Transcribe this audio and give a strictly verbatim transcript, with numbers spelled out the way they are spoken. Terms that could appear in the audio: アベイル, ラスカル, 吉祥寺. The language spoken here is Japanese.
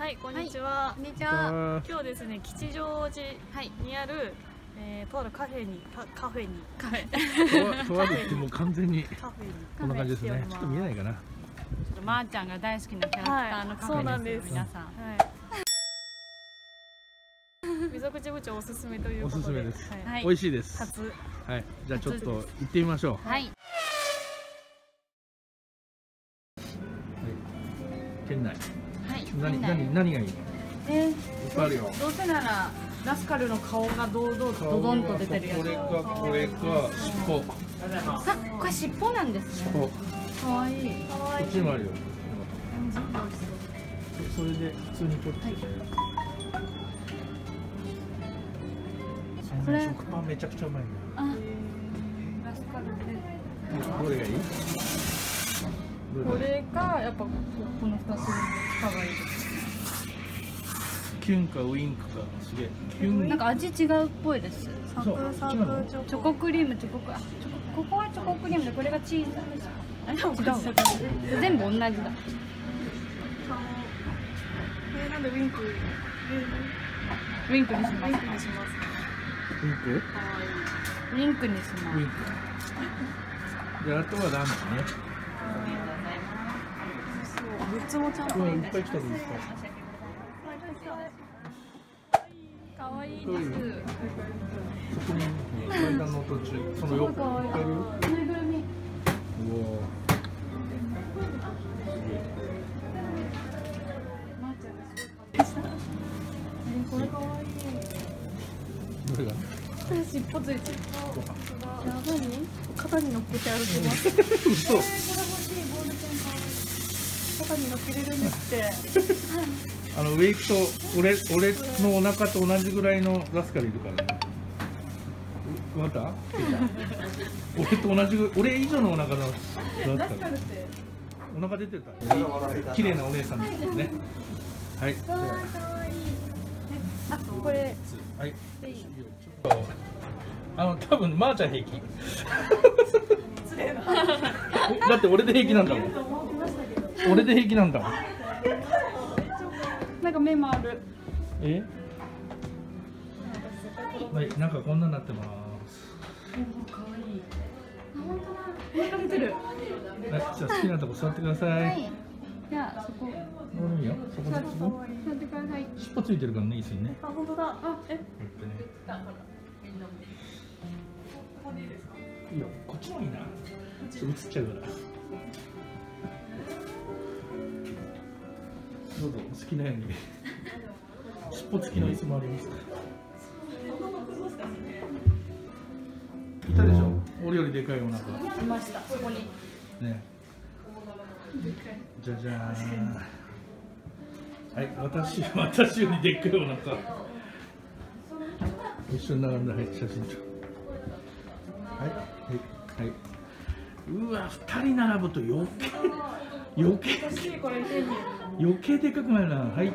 はい、こんにちは。こんにちは。今日ですね、吉祥寺にあるとあるカフェにカフェにカフェとあるってもう完全にこんな感じですね。ちょっと見えないかな。ちょっとまーちゃんが大好きなキャラクターのカフェです皆さん。溝口部長おすすめということで。おすすめです。美味しいです。初。はい。じゃあちょっと行ってみましょう。はい。店内。何何何がいいの？えー、いっぱいあるよ。どうせならラスカルの顔が堂々とドドンと出てるやつ。これかこれか尻尾。さ、これ尻尾なんですね。尻尾。可愛い。可愛い。こっちもあるよ。それで普通に取って。これ食パンめちゃくちゃうまいよ。あ、ラスカルで。どれがいい？これかやっぱこのふたつかがいい。キュンかウインクかすげえ。キュンなんか味違うっぽいです。サクサクチョコ。チョコクリームチョコクあここはチョコクリームでこれがチーズですか。あ違う。全部同じだ。これなんでウインクウインクにします。ウインクにします。ウインク？ウインクにします。ウインク。であとはランチね。グッズもちゃんといっぱい来たんですか。可愛いです。そこに階段の途中、その横。ぬいぐるみ。うわ。これ可愛い。どれが？尻尾ついてる。やばいね。肩に乗っけて歩きます。嘘。肩に乗っけれるんですって。あのウェイクと俺俺のお腹と同じぐらいのラスカルいるからね。また？俺と同じぐ俺以上のお腹だ。ラスカルって。お腹出てた。綺麗なお姉さんですね。はい。あこれ。はい。あの多分まーちゃん平気。だって俺で平気なんだもん。俺で平気なんだ。なんか目もある。え？はい、なんかこんなになってます。可愛い。本当だ。本当出てる。じゃあ好きなとこ座ってください。はい。じゃあそこ。何よ？そこ。座ってください。尻尾ついてるからね椅子にね。あ、本当だ。あ、え？いいよ。こっちもいいな。映っちゃうから。どうぞ好きなように。尻尾付きの椅子もありますから。いたでしょ。俺よりでかいお腹。いました。そこに。ね。じゃじゃん。はい、私私よりでっかいお腹。一緒に並んだはい写真と。はいはいはい。うわ二人並ぶと余計余計。余計でかくないな。はい。